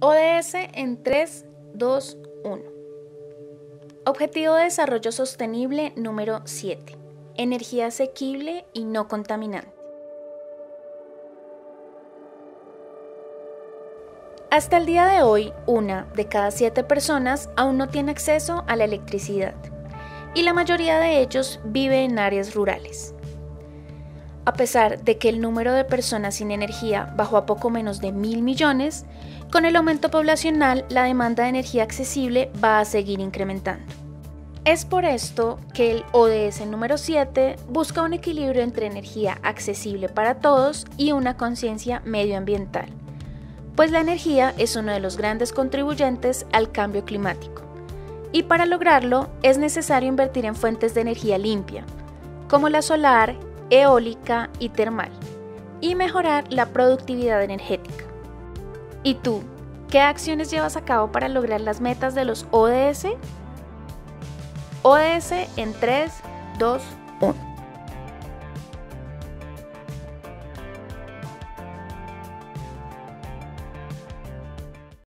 ODS en 3, 2, 1. Objetivo de Desarrollo Sostenible número 7. Energía asequible y no contaminante. Hasta el día de hoy, 1 de cada 7 personas aún no tiene acceso a la electricidad y la mayoría de ellos vive en áreas rurales. A pesar de que el número de personas sin energía bajó a poco menos de 1.000 millones, con el aumento poblacional la demanda de energía accesible va a seguir incrementando. Es por esto que el ODS número 7 busca un equilibrio entre energía accesible para todos y una conciencia medioambiental, pues la energía es uno de los grandes contribuyentes al cambio climático, y para lograrlo es necesario invertir en fuentes de energía limpia, como la solar, eólica y termal, y mejorar la productividad energética. ¿Y tú, qué acciones llevas a cabo para lograr las metas de los ODS? ODS en 3, 2, 1.